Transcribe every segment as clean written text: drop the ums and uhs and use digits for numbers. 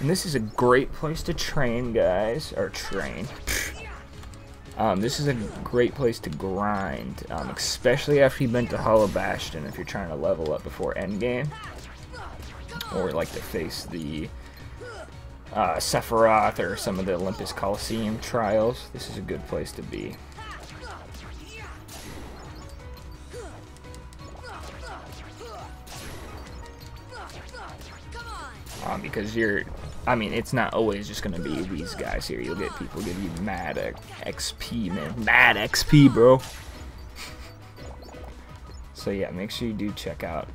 And this is a great place to train, guys. Or train. This is a great place to grind. Especially after you've been to Hollow Bastion, if you're trying to level up before endgame. Or like to face the Sephiroth or some of the Olympus Coliseum trials. This is a good place to be. Because you're, I mean, it's not always just going to be these guys here. You'll get people give you mad XP, man. Mad XP, bro. So yeah, make sure you do check out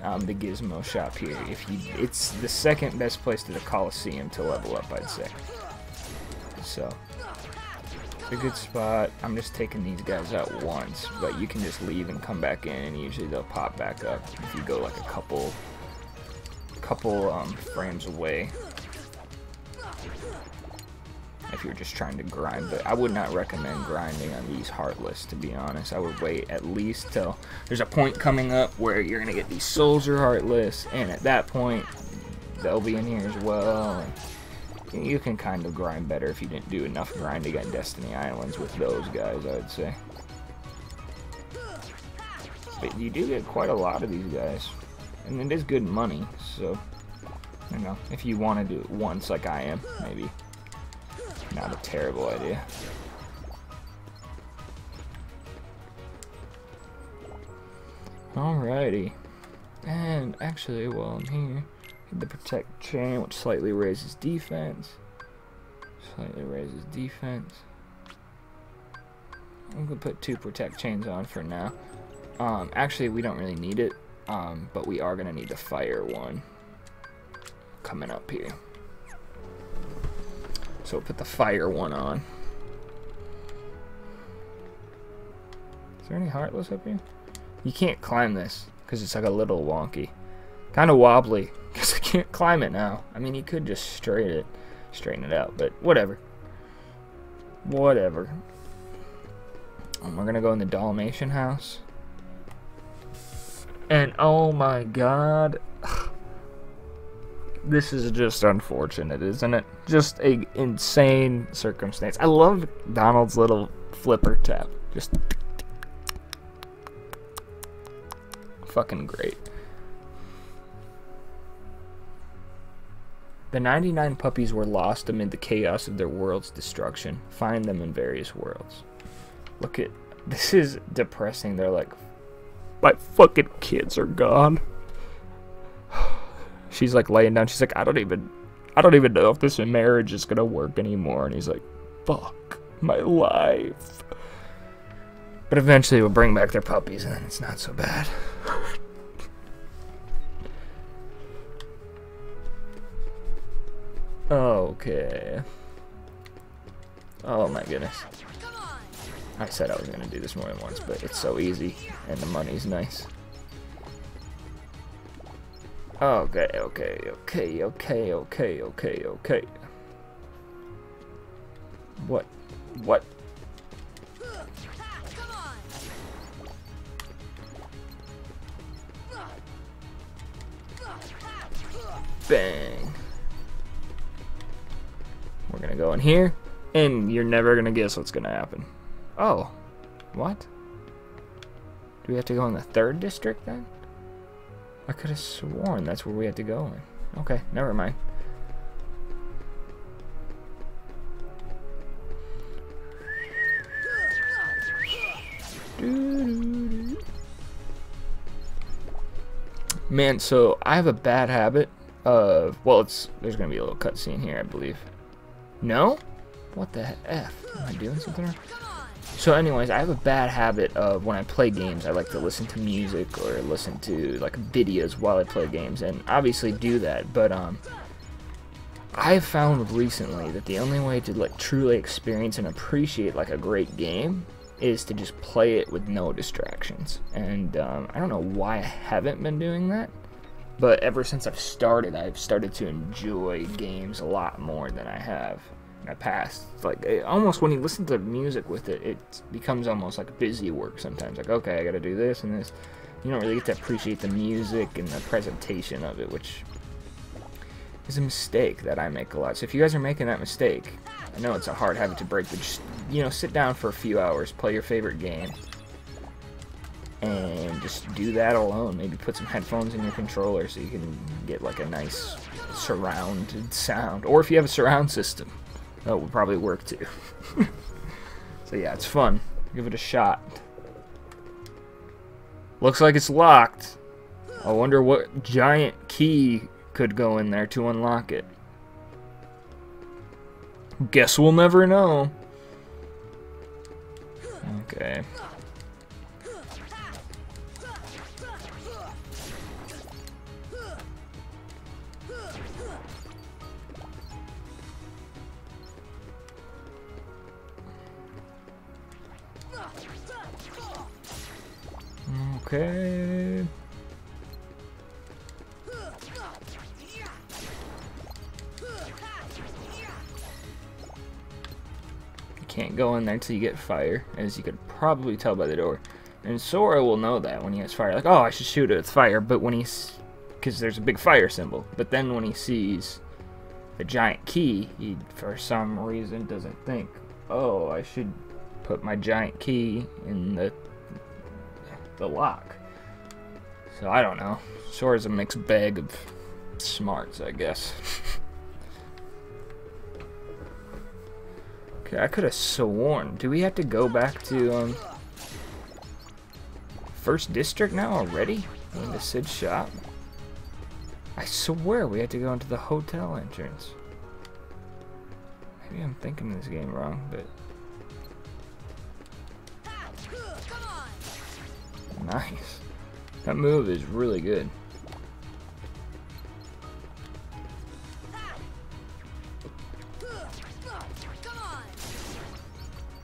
the Gizmo shop here. If you, it's the second best place to the Coliseum to level up, I'd say. So, it's a good spot. I'm just taking these guys out once, but you can just leave and come back in, and usually they'll pop back up if you go like a couple frames away if you're just trying to grind. But I would not recommend grinding on these Heartless, to be honest. I would wait at least till there's a point coming up where you're gonna get these soldier Heartless, and at that point they'll be in here as well, and you can kind of grind better if you didn't do enough grinding at Destiny Islands with those guys, I would say. But you do get quite a lot of these guys. And it is good money, so, you know, if you want to do it once like I am, maybe not a terrible idea. Alrighty. And actually, while I'm here, hit the protect chain, which slightly raises defense. I'm going to put 2 protect chains on for now. Actually, we don't really need it. But we are gonna need the fire one coming up here, so we'll put the fire one on. Is there any Heartless up here? You can't climb this because it's like a little wonky, kind of wobbly, because I can't climb it now. I mean, you could just straighten it out, but whatever. And we're gonna go in the Dalmatian house. And oh my god, this is just unfortunate, isn't it? Just a insane circumstance. I love Donald's little flipper tap. Just fucking great. The 99 puppies were lost amid the chaos of their world's destruction. Find them in various worlds. Look at this, is depressing. They're like, my fucking kids are gone. She's like laying down. She's like, I don't even know if this marriage is gonna work anymore. And he's like, fuck my life. But eventually we'll bring back their puppies, and then it's not so bad. Okay. Oh my goodness. I said I was going to do this more than once, but it's so easy, and the money's nice. Okay. What? Bang. We're going to go in here, and you're never going to guess what's going to happen. Oh, what? Do we have to go in the 3rd district then? I could have sworn that's where we had to go in. Okay, never mind. Man, so I have a bad habit of, well, there's gonna be a little cutscene here, I believe. No? What the F? Am I doing something wrong? So anyways, I have a bad habit of, when I play games, I like to listen to music or listen to like videos while I play games, and obviously do that, but I have found recently that the only way to like truly experience and appreciate like a great game is to just play it with no distractions. And I don't know why I haven't been doing that, but ever since I've started to enjoy games a lot more than I have. I passed, like, it almost, when you listen to music with it, it becomes almost like busy work sometimes. Like, okay, I gotta do this and this. You don't really get to appreciate the music and the presentation of it, which is a mistake that I make a lot. So if you guys are making that mistake, I know it's a hard habit to break, but just, you know, sit down for a few hours, play your favorite game, and just do that alone. Maybe put some headphones in your controller so you can get like a nice surrounded sound. Or if you have a surround system, that would probably work too. So yeah, it's fun. Give it a shot. Looks like it's locked. I wonder what giant key could go in there to unlock it. Guess we'll never know. Okay. Okay. You can't go in there until you get fire, as you could probably tell by the door. And Sora will know that when he has fire. Like, oh, I should shoot it with fire, but when he's... because there's a big fire symbol. But then when he sees the giant key, he, for some reason, doesn't think, oh, I should put my giant key in the lock. So I don't know. Sora's a mixed bag of smarts, I guess. Okay, I could have sworn. Do we have to go back to First District now already? In the Sid shop? I swear we had to go into the hotel entrance. Maybe I'm thinking this game wrong, but... nice. That move is really good.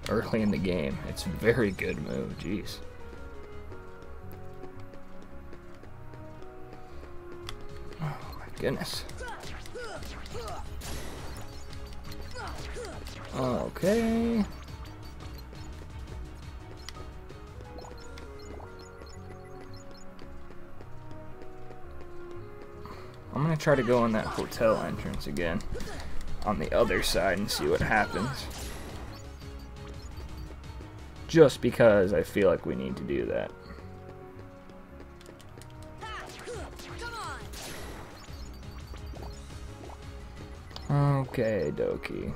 Early in the game. It's a very good move. Jeez. Oh my goodness. Okay. I'm gonna try to go in that hotel entrance again on the other side and see what happens. Just because I feel like we need to do that. Okay, Doki.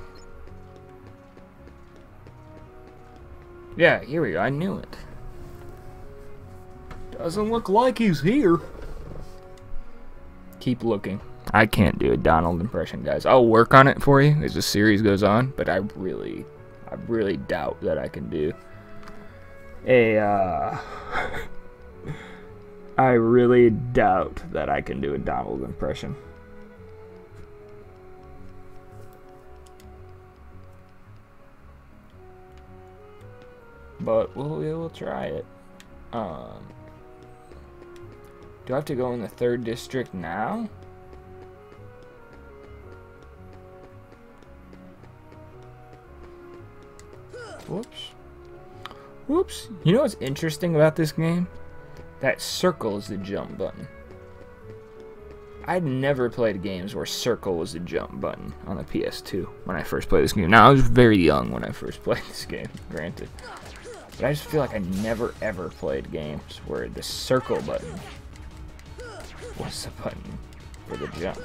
Yeah, here we go. I knew it. Doesn't look like he's here. Keep looking. I can't do a Donald impression, guys. I'll work on it for you as the series goes on, but I really doubt that I can do a I really doubt that I can do a Donald impression. But we'll try it. Do I have to go in the 3rd district now? Whoops. Whoops. You know what's interesting about this game? That circle is the jump button. I'd never played games where circle was the jump button on the PS2 when I first played this game. Now, I was very young when I first played this game, granted. But I just feel like I never ever played games where the circle button... what's the button for the jump?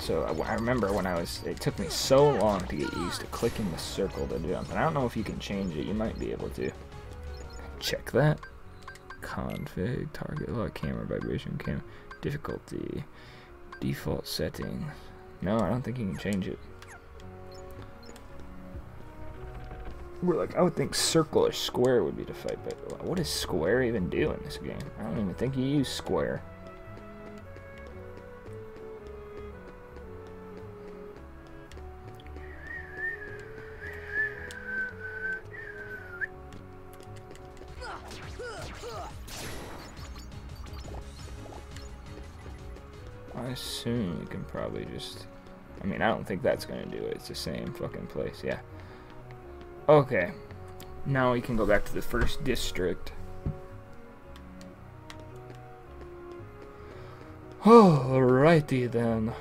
So I remember when I was, it took me so long to get used to clicking the circle to jump. And I don't know if you can change it. You might be able to. Check that. Config, target lock, camera, vibration, camera, difficulty, default setting. No, I don't think you can change it. We're like, I would think circle or square would be the fight, but what does square even do in this game? I don't even think you use square. I assume you can probably just... I mean, I don't think that's gonna do it. It's the same fucking place, yeah. Okay, now we can go back to the first district. Alrighty then.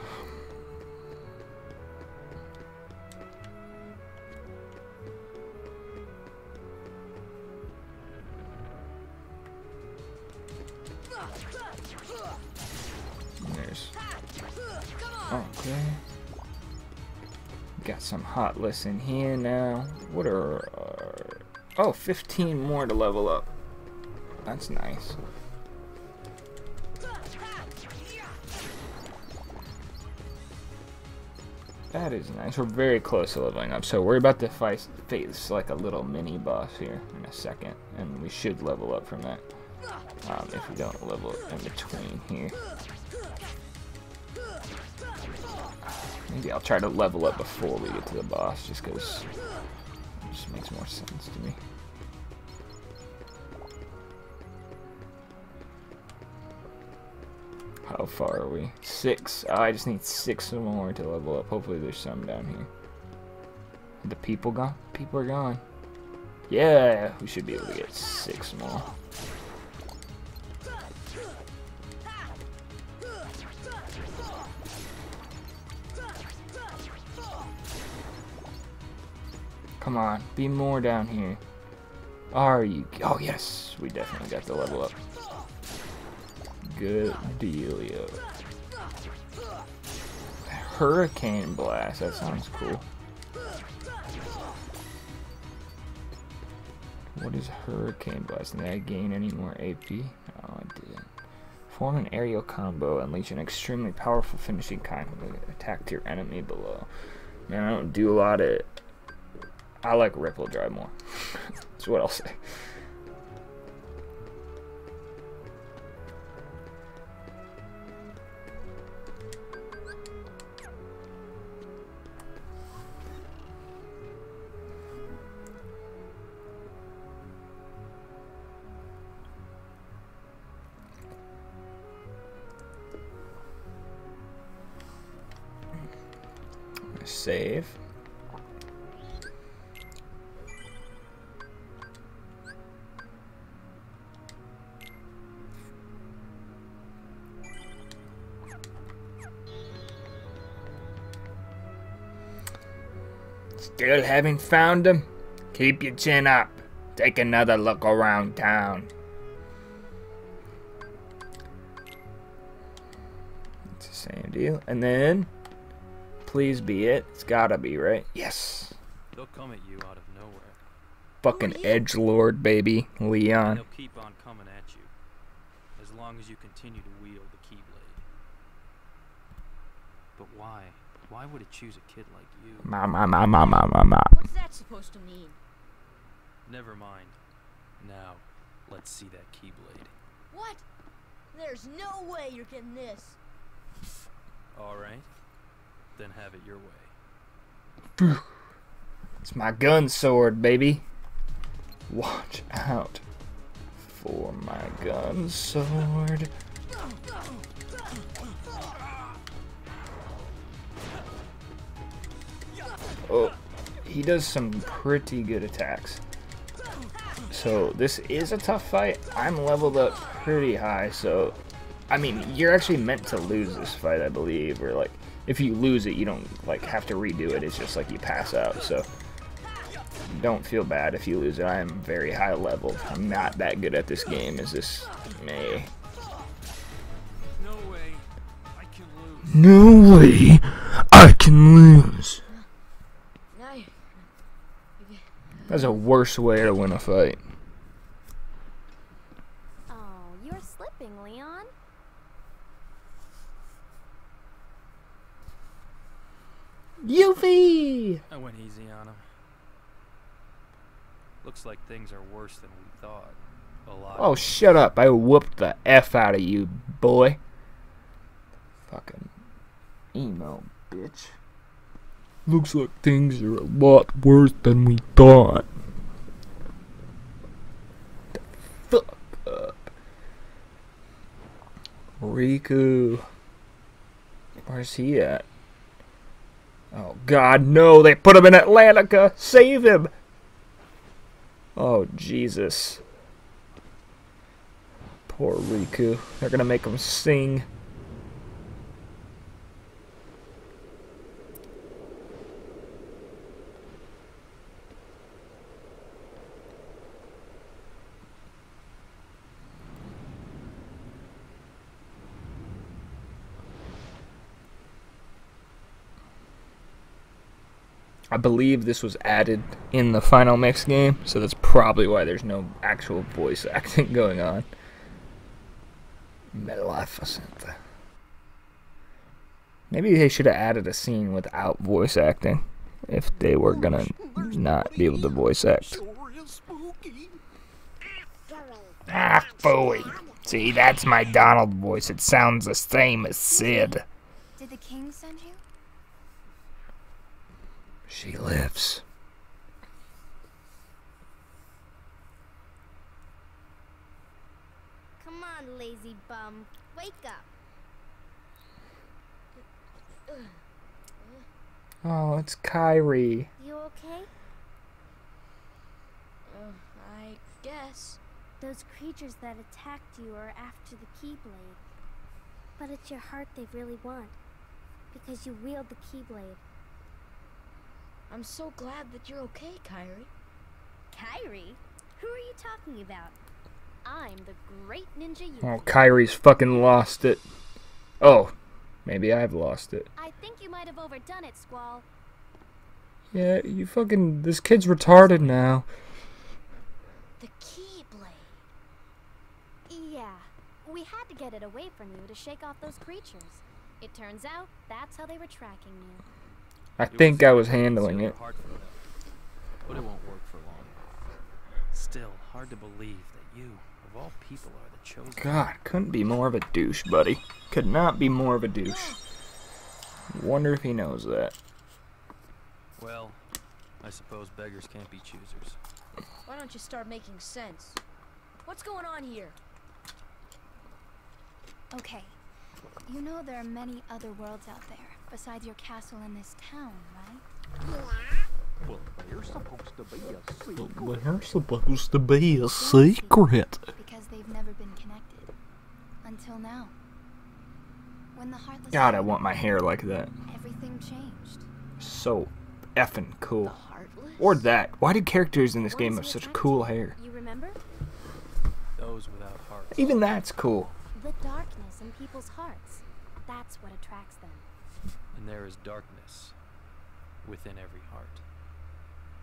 There's... okay. Got some Heartless in here now. What are... oh, 15 more to level up. That's nice. That is nice. We're very close to leveling up, so we're about to face like a little mini boss here in a second, and we should level up from that if we don't level up in between here. Maybe I'll try to level up before we get to the boss, just because it just makes more sense to me. How far are we? 6. Oh, I just need 6 more to level up. Hopefully there's some down here. Are the people gone? People are gone. Yeah, we should be able to get 6 more. Come on, be more down here. Are you? Oh yes, we definitely got the level up. Good dealio. Hurricane Blast, that sounds cool. What is Hurricane Blast? Did I gain any more AP? No, I didn't. Form an aerial combo, unleash an extremely powerful finishing kind of attack to your enemy below. Man, I don't do a lot of... I like Ripple Drive more. That's what I'll say. Save. Still haven't found him? Keep your chin up. Take another look around town. It's the same deal. And then... please be it. It's gotta be, right? Yes. They'll come at you out of nowhere. Fucking edgelord, baby. Leon. And they'll keep on coming at you. As long as you continue to wield the Keyblade. But why? Why would it choose a kid like you? What's that supposed to mean? Never mind. Now, let's see that Keyblade. What? There's no way you're getting this. Alright. Then have it your way. It's my gun sword, baby. Watch out for my gun sword. Oh, he does some pretty good attacks. So this is a tough fight. I'm leveled up pretty high, so I mean, you're actually meant to lose this fight, I believe, or like if you lose it, you don't like have to redo it. It's just like you pass out. So don't feel bad if you lose it. I am very high level. I'm not that good at this game. Is this me? No way I can lose. No way I can lose. That's a worse way to win a fight. Oh, you're slipping, Leon. Yuffie! I went easy on him. Looks like things are worse than we thought. A lot. Oh, shut up. I whooped the F out of you, boy. Fucking emo, bitch. Looks like things are a lot worse than we thought. The fuck up. Riku. Where's he at? Oh God, no! They put him in Atlantica! Save him! Oh Jesus. Poor Riku. They're gonna make him sing. I believe this was added in the final mix game, so that's probably why there's no actual voice acting going on. Maleficent. Maybe they should have added a scene without voice acting if they were gonna not be able to voice act. Ah, phooey. See, that's my Donald voice. It sounds the same as Sid. Did the king send you? She lives. Come on, lazy bum. Wake up. Oh, it's Kairi. You okay? I guess. Those creatures that attacked you are after the Keyblade. But it's your heart they really want. Because you wield the Keyblade. I'm so glad that you're okay, Kairi. Kairi? Who are you talking about? I'm the great ninja Yuffie. Oh, Kairi's fucking lost it. Oh, maybe I've lost it. I think you might have overdone it, Squall. Yeah, you fucking... This kid's retarded now. The Keyblade. Yeah, we had to get it away from you to shake off those creatures. It turns out that's how they were tracking you. I think I was handling it. But it won't work for long. Still, hard to believe that you, of all people, are the chosen. God, couldn't be more of a douche, buddy. Could not be more of a douche. Wonder if he knows that. Well, I suppose beggars can't be choosers. Why don't you start making sense? What's going on here? Okay. You know there are many other worlds out there. Besides your castle in this town, right? Well, there's supposed to be a secret. Well, there's supposed to be a secret. Because they've never been connected. Until now. When the Heartless... God, I want my hair like that. Everything changed. So effing cool. Or that. Why do characters in this game have such cool hair? You remember? Those without hearts. Even that's cool. The darkness in people's hearts. That's what attracts them. And there is darkness within every heart.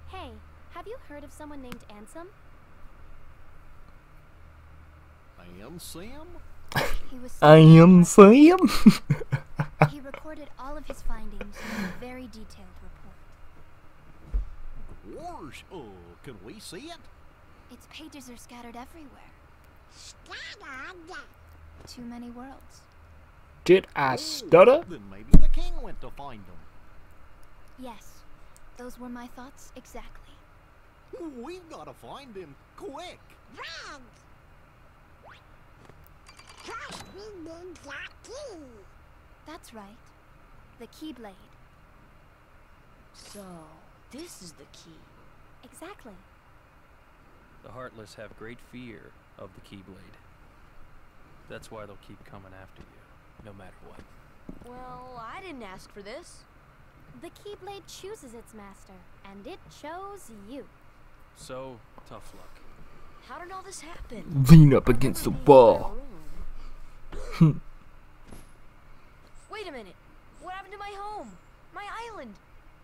Hey, have you heard of someone named Ansem? I am Sam? I am Sam? He recorded all of his findings in a very detailed report. Gorge, oh, can we see it? Its pages are scattered everywhere. Scattered? Too many worlds. Did I stutter? Then maybe the king went to find them. Yes, those were my thoughts exactly. We've got to find him quick. That's right, the Keyblade. So this is the key. Exactly. The Heartless have great fear of the Keyblade. That's why they'll keep coming after you. No matter what. Well, I didn't ask for this. The Keyblade chooses its master, and it chose you. So, tough luck. How did all this happen? Lean up against the wall. Wait a minute. What happened to my home? My island?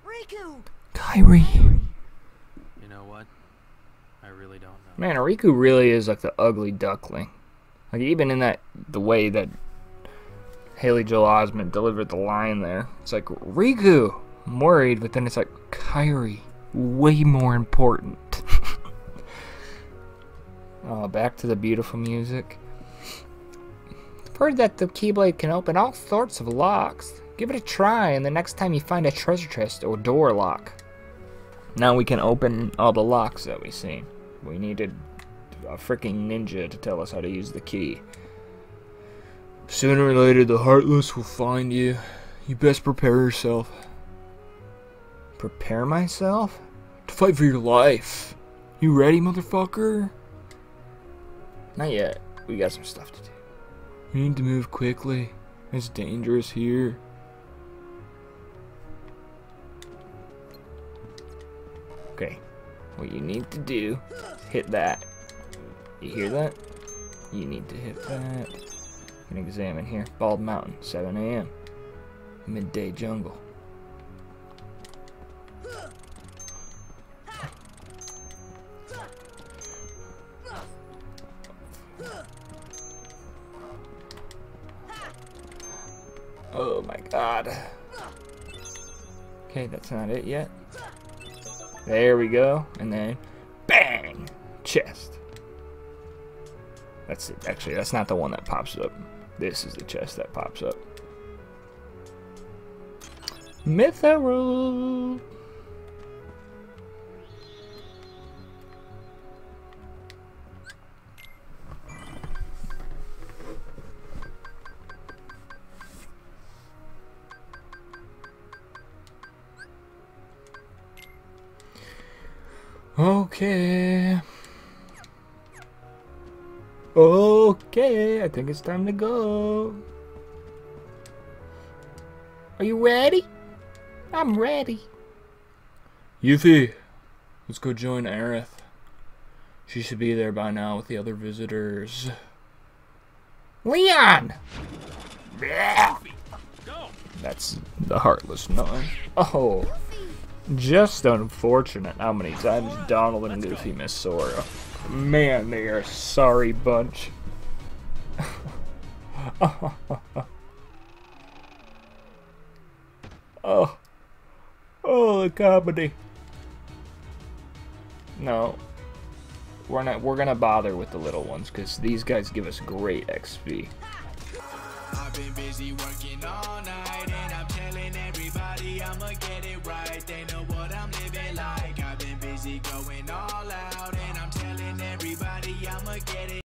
Riku! Kairi. You know what? I really don't know. Man, Riku really is like the ugly duckling. Like, even in that, the way that Haley Joel Osment delivered the line there. It's like, Riku! I'm worried, but then it's like, Kairi. Way more important. Back to the beautiful music. I've heard that the Keyblade can open all sorts of locks. Give it a try, and the next time you find a treasure chest or door lock. Now we can open all the locks that we've seen. We needed a freaking ninja to tell us how to use the key. Sooner or later, the Heartless will find you. You best prepare yourself. Prepare myself? To fight for your life. You ready, motherfucker? Not yet. We got some stuff to do. You need to move quickly. It's dangerous here. Okay. What you need to do, hit that. You hear that? You need to hit that. Can examine here. Bald Mountain, 7 a.m. Midday jungle. Oh my god. Okay, that's not it yet. There we go. And then, bang! Chest. That's it. Actually, that's not the one that pops up. This is the chest that pops up. Mythril! Okay. Okay, I think it's time to go. Are you ready? I'm ready. Yuffie, let's go join Aerith. She should be there by now with the other visitors. Leon! That's the Heartless noise. Oh. Just unfortunate how many times Donald and Goofy miss Sora. Man, they are a sorry bunch. Oh. Oh, the comedy. No. We're gonna bother with the little ones because these guys give us great XP. I've been busy working all night and I'm telling everybody I'ma get it right. They know what I'm living like. I've been busy going all out and I'm telling everybody I'ma get it.